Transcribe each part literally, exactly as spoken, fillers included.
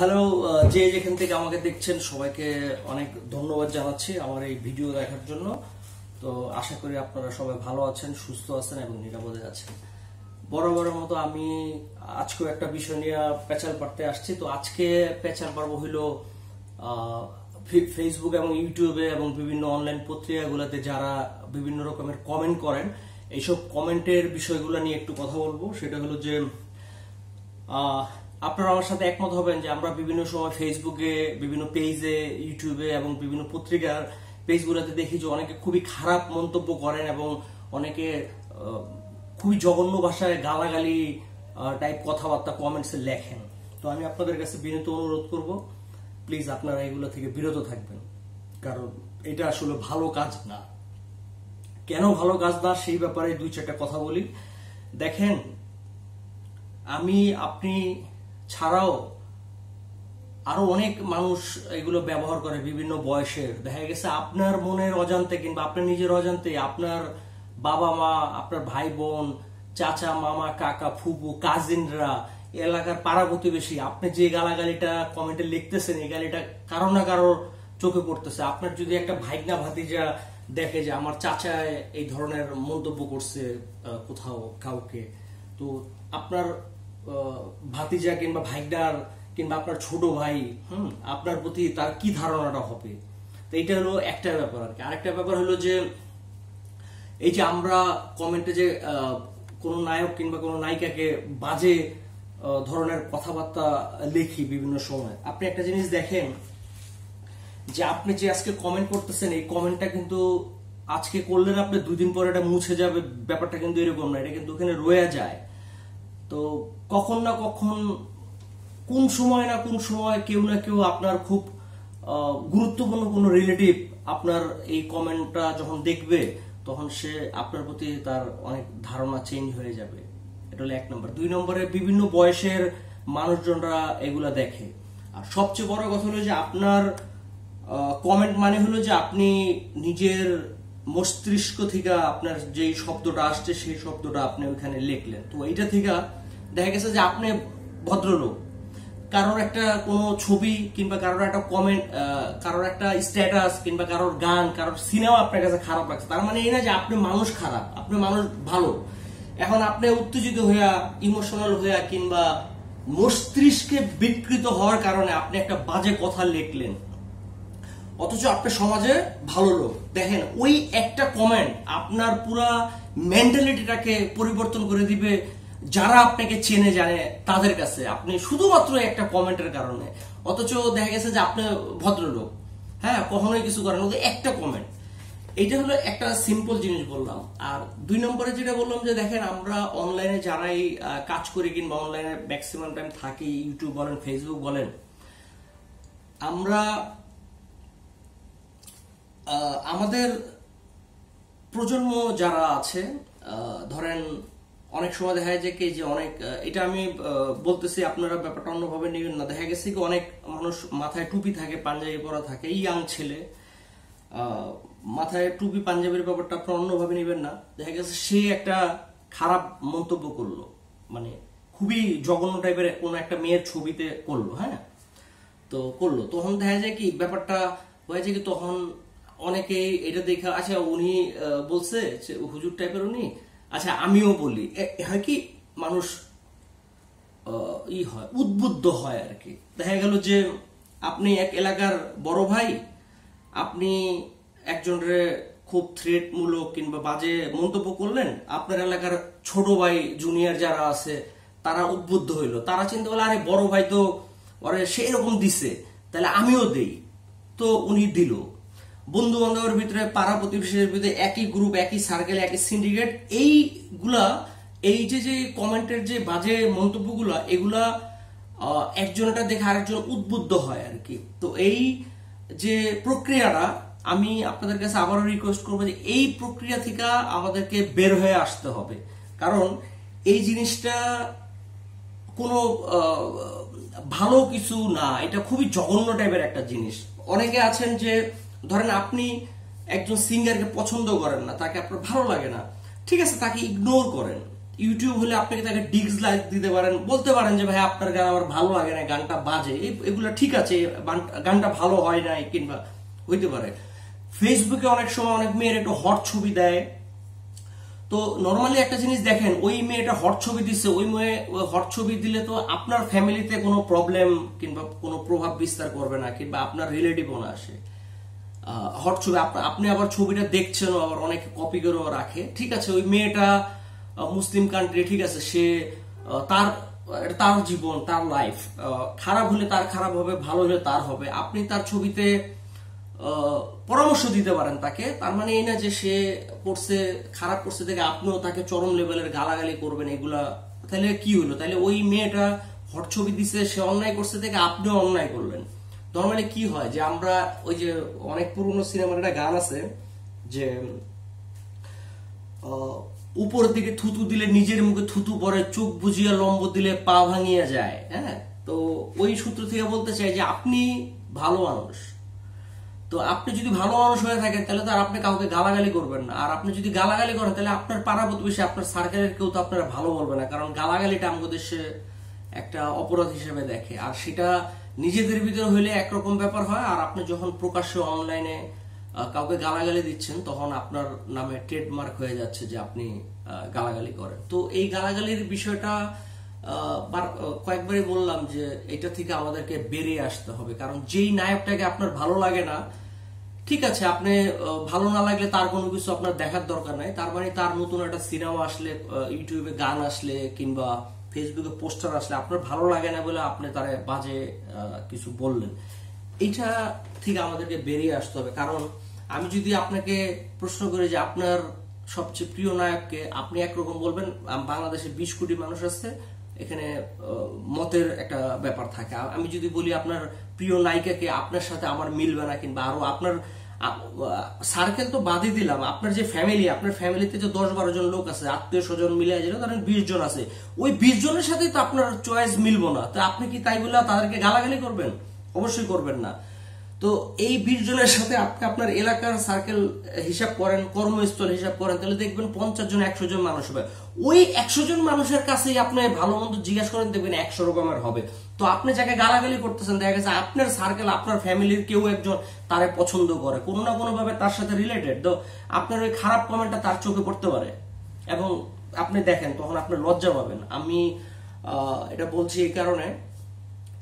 Hello যে যেখান থেকে আমাকে দেখছেন সবাইকে অনেক ধন্যবাদ জানাচ্ছি আমার এই ভিডিও দেখার জন্য। তো আশা করি আপনারা সবাই ভালো আছেন, সুস্থ আছেন এবং নিরাপদে আছেন। বরাবরের মতো আমি আজকেও একটা বিষয় নিয়ে পেঁচাল পাড়তে আসছি। তো আজকে পেঁচাল পাড়ব হইল ফেসবুক এবং ইউটিউবে এবং বিভিন্ন অনলাইন পত্রিকাগুলোতে যারা বিভিন্ন রকমের কমেন্ট করেন, এইসব কমেন্টের বিষয়গুলো নিয়ে একটু কথা বলবো। সেটা হলো যে আপনারা আমার সাথে একমত হবেন যে আমরা বিভিন্ন সময় ফেসবুকে, বিভিন্ন পেজে, ইউটিউবে এবং বিভিন্ন পত্রিকার পেজগুলোতে দেখি যে অনেকে খুবই খারাপ মন্তব্য করেন এবং অনেকে খুবই জঘন্য ভাষায় গালাগালি টাইপ কথাবার্তা কমেন্টসে লেখেন। তো আমি আপনাদের কাছে বিনীত অনুরোধ করব, প্লিজ আপনারা এগুলো থেকে বিরত থাকবেন, কারণ এটা আসলে ভালো কাজ না। কেন ভালো কাজ না সেই ব্যাপারে দুই চারটা কথা বলি। দেখেন, আমি আপনি ছাড়াও আরো অনেক মানুষ এগুলো ব্যবহার করে বিভিন্ন বয়সের। দেখা গেছে আপনার মনের অজান্তে কিংবা আপনার নিজের অজান্তে আপনার বাবা মা, আপনার ভাই বোন, চাচা মামা, কাকা ফুপু, কাজিনরা, এলাকার পাড়া প্রতিবেশী আপনি যে গালাগালিটা কমেন্টে লিখতেছেন, এই গালিটা কারো না কারোর চোখে পড়তেছে। আপনার যদি একটা ভাইগনা ভাতিজা দেখে যে আমার চাচা এই ধরনের মন্তব্য করছে কোথাও কাউকে, তো আপনার ভাতিজা কিংবা ভাইগনার কিংবা আপনার ছোট ভাই হম আপনার প্রতি তার কি ধারণাটা হবে? তো এটা হলো একটা ব্যাপার আর কি। আরেকটা ব্যাপার হলো যে এই যে আমরা কমেন্টে যে কোনো নায়ক কিংবা কোনো নায়িকাকে বাজে ধরনের কথাবার্তা লিখি বিভিন্ন সময়, আপনি একটা জিনিস দেখেন যে আপনি যে আজকে কমেন্ট করতেছেন, এই কমেন্টটা কিন্তু আজকে করলে না আপনি দুদিন পরে এটা মুছে যাবে, ব্যাপারটা কিন্তু এরকম না, এটা কিন্তু ওখানে রয়ে যায়। তো কখন না কখন, কোন সময় না কোন সময় কেউ না কেউ আপনার খুব গুরুত্বপূর্ণ কোনো রিলেটিভ আপনার এই কমেন্টটা যখন দেখবে তখন সে আপনার প্রতি তার অনেক ধারণা চেঞ্জ হয়ে যাবে। এটা হলো এক নম্বর। দুই নম্বরে বিভিন্ন বয়সের মানুষজনরা এগুলা দেখে। আর সবচেয়ে বড় কথা হলো যে আপনার কমেন্ট মানে হলো যে আপনি নিজের মস্তিষ্ক থেকে আপনার যে শব্দটা আসছে সেই শব্দটা আপনি ওইখানে লিখলেন। তো এইটা থেকে দেখা গেছে যে আপনি ভদ্রলোক, কারোর একটা কোনো ছবি কিংবা কারোর একটা কমেন্ট, কারোর একটা স্ট্যাটাস কিংবা কারোর গান, কারোর সিনেমা আপনার কাছে খারাপ লাগছে, তার মানে এই না যে আপনি মানুষ খারাপ, আপনি মানুষ ভালো। এখন আপনি উত্তেজিত হইয়া, ইমোশনাল হইয়া কিংবা মস্তিষ্কে বিকৃত হওয়ার কারণে আপনি একটা বাজে কথা লিখলেন, অথচ আপনি সমাজে ভালো লোক। দেখেন, ওই একটা কমেন্ট আপনার পুরা মেন্টালিটিটাকে পরিবর্তন করে দিবে। যারা আপনাকে চেনে জানে তাদের কাছে আপনি শুধুমাত্র একটা কমেন্টের কারণে, অথচ দেখা গেছে যে আপনি ভদ্রলোক, হ্যাঁ কখনোই কিছু করেন, একটা কমেন্ট। এটা হলো একটা সিম্পল জিনিস বললাম। আর দুই নম্বরে যেটা বললাম যে দেখেন, আমরা অনলাইনে যারাই কাজ করি কিংবা অনলাইনে ম্যাক্সিমাম টাইম থাকি, ইউটিউব বলেন ফেসবুক বলেন, আমরা আমাদের প্রজন্ম যারা আছে, ধরেন অনেক সময় দেখা যায় যে যে অনেক, এটা আমি বলতেছি আপনারা ব্যাপারটা অন্যভাবে নেবেন না, দেখা গেছে কি অনেক মানুষ মাথায় টুপি থাকে, পাঞ্জাবি পরা থাকে, ইয়াং ছেলে মাথায় টুপি পাঞ্জাবির ব্যাপারটা আপনারা অন্যভাবে নেবেন না, দেখা গেছে সে একটা খারাপ মন্তব্য করলো, মানে খুবই জঘন্য টাইপের কোনো একটা মেয়ের ছবিতে করলো, হ্যাঁ তো করলো, তখন দেখা যায় কি ব্যাপারটা হয়েছে কি, তখন অনেকেই এটা দেখা, আচ্ছা উনি বলছে হুজুর টাইপের উনি, আচ্ছা আমিও বলি, হয় কি মানুষ ই হয়, উদ্বুদ্ধ হয় আর কি। দেখা গেল যে আপনি এক এলাকার বড় ভাই, আপনি একজনের খুব থ্রেটমূলক কিংবা বাজে মন্তব্য করলেন, আপনার এলাকার ছোট ভাই জুনিয়র যারা আছে তারা উদ্বুদ্ধ হইলো, তারা চিন্তা করলো আরে বড় ভাই তো ওরে সেই রকম দিছে, তাহলে আমিও দেই, তো উনি দিল। বন্ধু বান্ধবের ভিতরে, পাড়া প্রতিবেশীদের ভিতরে একই গ্রুপ, একই সার্কেল, একই সিন্ডিকেট, এইগুলা এই যে যে কমেন্টের যে বাজে মন্তব্যগুলা, এগুলা একজনটা দেখে আরেকজন উদ্বুদ্ধ হয় আর কি। তো এই যে প্রক্রিয়াটা, আমি আপনাদের কাছে আবারও রিকোয়েস্ট করবো যে এই প্রক্রিয়া থেকে আমাদেরকে বের হয়ে আসতে হবে, কারণ এই জিনিসটা কোনো ভালো কিছু না, এটা খুবই জঘন্য টাইপের একটা জিনিস। অনেকে আছেন যে ধরেন আপনি একজন সিঙ্গারকে পছন্দ করেন না, তাকে আপনার ভালো লাগে না, ঠিক আছে তাকে ইগনোর করেন, ইউটিউব হলে আপনাকে তাকে ডিসলাইক দিতে পারেন, বলতে পারেন যে ভাই আপনার গান আমার ভালো লাগে না, গানটা বাজে, এগুলো ঠিক আছে, গানটা ভালো হয় না কিংবা হইতে পারে। ফেসবুকে অনেক সময় অনেক মেয়ের একটু হট ছবি দেয়, তো নর্মালি একটা জিনিস দেখেন, ওই মেয়েটা হট ছবি দিচ্ছে, ওই মেয়ে হট ছবি দিলে তো আপনার ফ্যামিলিতে কোনো প্রবলেম কিংবা কোনো প্রভাব বিস্তার করবে না, কিংবা আপনার রিলেটিভও না আসে হট ছবি, আপনি আবার ছবিটা দেখছেন, আবার অনেকে কপি করেও রাখে। ঠিক আছে, ওই মেয়েটা মুসলিম কান্ট্রি, ঠিক আছে, সে তার তার জীবন, তার লাইফ, খারাপ হলে তার খারাপ হবে, ভালো হলে তার হবে। আপনি তার ছবিতে পরামর্শ দিতে পারেন তাকে, তার মানে এই না যে সে করছে খারাপ করছে থেকে আপনিও তাকে চরম লেভেলের গালাগালি করবেন, এগুলা তাহলে কি হলো? তাহলে ওই মেয়েটা হট ছবি দিছে, সে অন্যায় করছে থেকে আপনিও অন্যায় করলেন। নর্মালি কি হয় যে আমরা ওই যে অনেক পুরনো সিনেমার একটা গান আছে যে উপর দিকে থুতু দিলে নিজের মুখে থুতু পরে, চোখ বুঝিয়া লম্ব দিলে পা ভাঙিয়া যায়। হ্যাঁ, তো ওই সূত্র থেকে বলতে চাই যে আপনি ভালো মানুষ, তো আপনি যদি ভালো মানুষ হয়ে থাকেন তাহলে তো আর আপনি কাউকে গালাগালি করবেন না। আর আপনি যদি গালাগালি করেন তাহলে আপনার পাড়া প্রতিবেশী, আপনার সার্কেলের কেউ তো আপনারা ভালো বলবে না, কারণ গালাগালিটা আমাদের দেশে একটা অপরাধ হিসেবে দেখে। আর সেটা নিজেদের ভিতরে হইলে একরকম ব্যাপার হয়, আর আপনি যখন প্রকাশ্যে অনলাইনে কাউকে গালাগালি দিচ্ছেন তখন আপনার নামে ট্রেডমার্ক হয়ে যাচ্ছে যে আপনি গালাগালি করেন। তো এই গালাগালির বিষয়টা কয়েকবারই বললাম যে এটা থেকে আমাদেরকে বেরিয়ে আসতে হবে, কারণ যেই নায়কটাকে আপনার ভালো লাগে না, ঠিক আছে, আপনি ভালো না লাগলে তার কোনো কিছু আপনার দেখার দরকার নাই, তার মানে তার নতুন একটা সিনেমা আসলে, ইউটিউবে গান আসলে কিংবা ফেসবুকে পোস্টার আসলে আপনার ভালো লাগে না বলে আপনি তারে বাজে কিছু বললেন, এটা থেকে আমাদেরকে বেরিয়ে আসতে হবে। কারণ আমি যদি আপনাকে প্রশ্ন করি যে আপনার সবচেয়ে প্রিয় নায়ককে, আপনি একরকম বলবেন। বাংলাদেশে বিশ কোটি মানুষ আছে, এখানে মতের একটা ব্যাপার থাকে। আমি যদি বলি আপনার প্রিয় নায়িকাকে, আপনার সাথে আমার মিলবে না, কিংবা আরো আপনার সার্কেল তো বাদই দিলাম, আপনার যে ফ্যামিলি, আপনার ফ্যামিলিতে যে দশ বারো জন লোক আছে, আত্মীয় স্বজন মিলে যেন ধরেন বিশ জন আছে, ওই বিশ জনের সাথে তো আপনার চয়েস মিলবো না, তো আপনি কি তাই বলে তাদেরকে গালাগালি করবেন? অবশ্যই করবেন না। তো এই বিশ জনের সাথে আপনি আপনার এলাকার সার্কেল হিসাব করেন, কর্মস্থল হিসাব করেন, তাহলে দেখবেন পঞ্চাশ জন একশো জন মানুষ হবে, ওই একশো জন মানুষের কাছে আপনি ভালো মন্দ জিজ্ঞাসা করেন, দেখবেন একশো রকমের হবে। তো আপনি যাকে গালাগালি করতেছেন, দেখা গেছে আপনার সার্কেল, আপনার ফ্যামিলির কেউ একজন তারে পছন্দ করে, কোনো না কোনো ভাবে তার সাথে রিলেটেড, তো আপনার ওই খারাপ কমেন্টটা তার চোখে পড়তে পারে এবং আপনি দেখেন, তখন আপনি লজ্জা পাবেন। আমি এটা বলছি এই কারণে,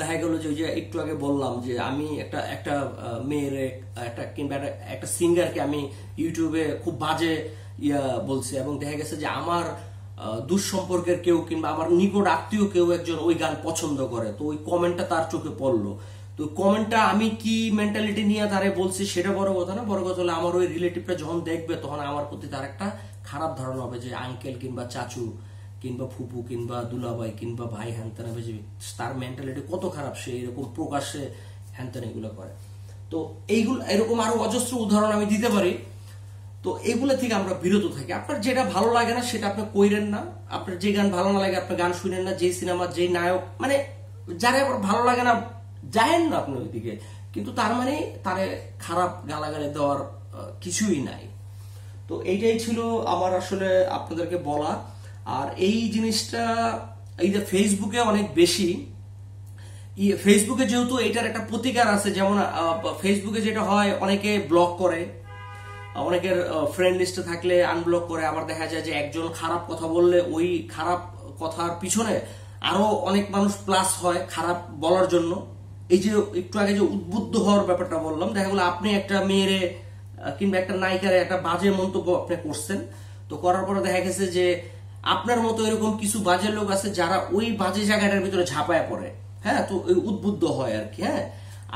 দেখা গেল যে ওই যে একটু আগে বললাম যে আমি একটা একটা মেয়ের একটা কিংবা একটা সিঙ্গারকে আমি ইউটিউবে খুব বাজে ইয়া বলছি, এবং দেখা গেছে যে আমার দুঃসম্পর্কের কেউ কিংবা আমার নিকট আত্মীয় কেউ একজন ওই গান পছন্দ করে, তো ওই কমেন্টটা তার চোখে পড়লো, তো কমেন্টটা আমি কি মেন্টালিটি নিয়ে তারে বলছি সেটা বড় কথা না, বড় কথা হলে আমার ওই রিলেটিভটা যখন দেখবে তখন আমার প্রতি তার একটা খারাপ ধারণা হবে যে আঙ্কেল কিংবা চাচু কিংবা ফুপু কিংবা দুলাভাই কিংবা ভাই হ্যানত্যান, তার মেন্টালিটি কত খারাপ, সে এরকম প্রকাশ্যে হ্যানত্যান এগুলো করে। তো এইগুলো এরকম আরো অজস্র উদাহরণ আমি দিতে পারি। তো এগুলো থেকে আমরা বিরত থাকি। আপনার যেটা ভালো লাগে না সেটা আপনি কইরেন না, আপনার যে গান ভালো না লাগে আপনার গান শুনেন না, যে সিনেমা, যে নায়ক, মানে যারা আপনার ভালো লাগে না যায়েন না আপনি ওইদিকে, কিন্তু তার মানে তারে খারাপ গালাগালি দেওয়ার কিছুই নাই। তো এইটাই ছিল আমার আসলে আপনাদেরকে বলা। আর এই জিনিসটা এই যে ফেসবুকে অনেক বেশি, ফেসবুকে যেহেতু এটার একটা প্রতিকার আছে, যেমন ফেসবুকে যেটা হয় অনেকে ব্লক করে, অনেকের ফ্রেন্ড লিস্টে থাকলে আনব্লক করে, আবার দেখা যায় যে একজন খারাপ কথা বললে ওই খারাপ কথার পিছনে আরো অনেক মানুষ প্লাস হয় খারাপ বলার জন্য। এই যে একটু আগে যে উদ্বুদ্ধ হওয়ার ব্যাপারটা বললাম, দেখা গেলো আপনি একটা মেয়েরে কিংবা একটা নায়িকারে একটা বাজে মন্তব্য আপনি করছেন, তো করার পরে দেখা গেছে যে আপনার মতো এরকম কিছু বাজে লোক আছে যারা ওই বাজে জায়গাটার ভিতরে ঝাঁপায় পড়ে, হ্যাঁ, তো উদ্বুদ্ধ হয় আর কি। হ্যাঁ,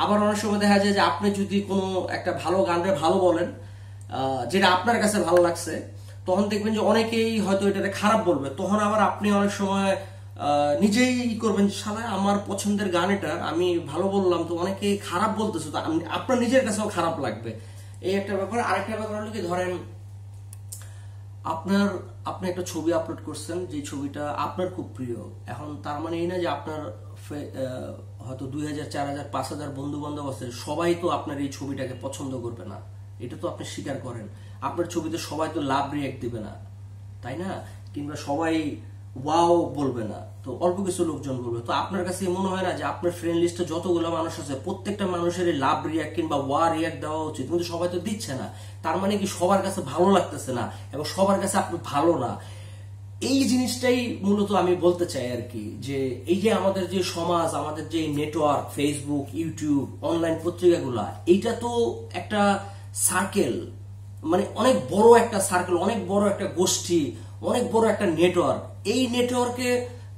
আবার অনেক সময় দেখা যায় যে আপনি যদি কোনো একটা ভালো গানটা ভালো বলেন, যেটা আপনার কাছে ভালো লাগছে, তখন দেখবেন যে অনেকেই হয়তো এটাকে খারাপ বলবে, তখন আবার আপনি অনেক সময় নিজেই করবেন, সালা আমার পছন্দের গান এটা আমি ভালো বললাম, তো অনেকেই খারাপ বলতেছে, তো আপনার নিজের কাছেও খারাপ লাগবে, এই একটা ব্যাপার। আরেকটা ব্যাপার হলো কি, ধরেন আপনার আপনি একটা ছবি আপলোড করছেন, যে ছবিটা আপনার খুব প্রিয়, এখন তার মানে এই না যে আপনার হয়তো দুই হাজার চার হাজার পাঁচ হাজার বন্ধু বান্ধব আছে, সবাই তো আপনার এই ছবিটাকে পছন্দ করবে না, এটা তো আপনি স্বীকার করেন। আপনার ছবিতে সবাই তো লাভ রিয়াক্ট দিবে না, তাই না? किंबा सबाई वाओ बोलबे ना तो अल्प किछु लोकजन बोलबे तो आपनार काछे मने हय ना जे आपनार फ्रेंड लिस्टे जतगुलो मानुष आछे प्रत्येकटा मानुषेरই लाभ रिएक्ट किंबा वा रिएक्ट देওয়া उचित কিন্তু সবাই তো দিচ্ছে না তার মানে কি সবার কাছে ভালো লাগতেছে না এবং সবার কাছে আপনি ভালো না এই জিনিসটাই মূলত আমি বলতে চাই আর কি যে এই যে আমাদের যে সমাজ আমাদের যে নেটওয়ার্ক ফেসবুক ইউটিউব অনলাইন পত্রিকাগুলো এটা তো একটা সার্কেল মানে অনেক বড় একটা সার্কেল অনেক বড় একটা গোষ্ঠী অনেক বড় একটা নেটওয়ার্ক এই নেটওয়ার্কে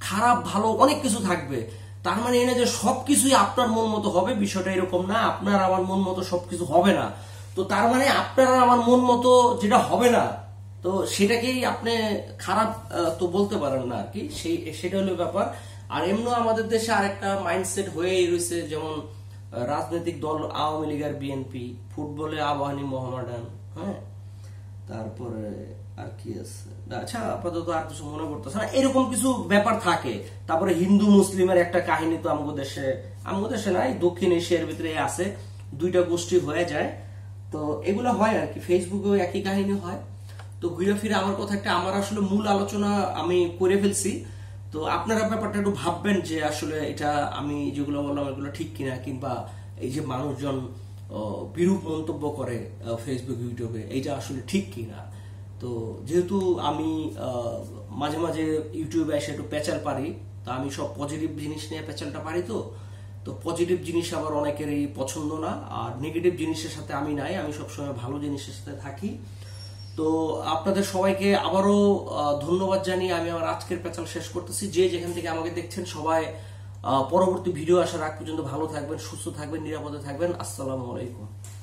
খারাপ ভালো অনেক কিছু থাকবে তার মানে এনে যে সবকিছুই আপনার মন মতো হবে বিষয়টা এরকম না আপনার আমার মন মতো সবকিছু হবে না তো তার মানে আপনার আমার মন মতো যেটা হবে না তো সেটাকেই আপনি খারাপ তো বলতে পারেন না কি সেই সেটা হলো ব্যাপার আর এমনো আমাদের দেশে আরেকটা মাইন্ডসেট হয়েই রয়েছে যেমন রাজনৈতিক দল আওয়ামী লীগ আর বিএনপি ফুটবলে আবাহনী মোহামেডান হ্যাঁ তারপরে আর কি আছে আচ্ছা আপাতত আর কিছু মনে করতেছ না এরকম কিছু ব্যাপার থাকে তারপরে হিন্দু মুসলিমের একটা কাহিনী তো আমাদের দেশে আমাদের দেশে নাই দক্ষিণ এশিয়ার ভিতরে আছে দুইটা গোষ্ঠী হয়ে যায় তো এগুলা হয় আর কি ফেসবুকেও একই কাহিনী হয় তো ঘুরে ফিরে আমার কথা একটা আমার আসলে মূল আলোচনা আমি করে ফেলছি তো আপনারা ব্যাপারটা একটু ভাববেন যে আসলে এটা আমি যেগুলো বললাম এগুলো ঠিক কিনা কিংবা এই যে মানুষজন বিরূপ মন্তব্য করে ফেসবুক ইউটিউবে এটা আসলে ঠিক কিনা তো যেহেতু আমি মাঝে মাঝে ইউটিউবে এসে একটু প্যাচাল পারি তো আমি সব পজিটিভ জিনিস নিয়ে প্যাচালটা পারি তো তো পজিটিভ জিনিস আবার অনেকেরই পছন্দ না আর নেগেটিভ জিনিসের সাথে আমি নাই আমি সবসময় ভালো জিনিসের সাথে থাকি তো আপনাদের সবাইকে আবারো ধন্যবাদ জানিয়ে আমি আমার আজকের প্যাচাল শেষ করতেছি যে যেখান থেকে আমাকে দেখছেন সবাই পরবর্তী ভিডিও আসার আগ পর্যন্ত ভালো থাকবেন সুস্থ থাকবেন নিরাপদে থাকবেন আসসালামু আলাইকুম।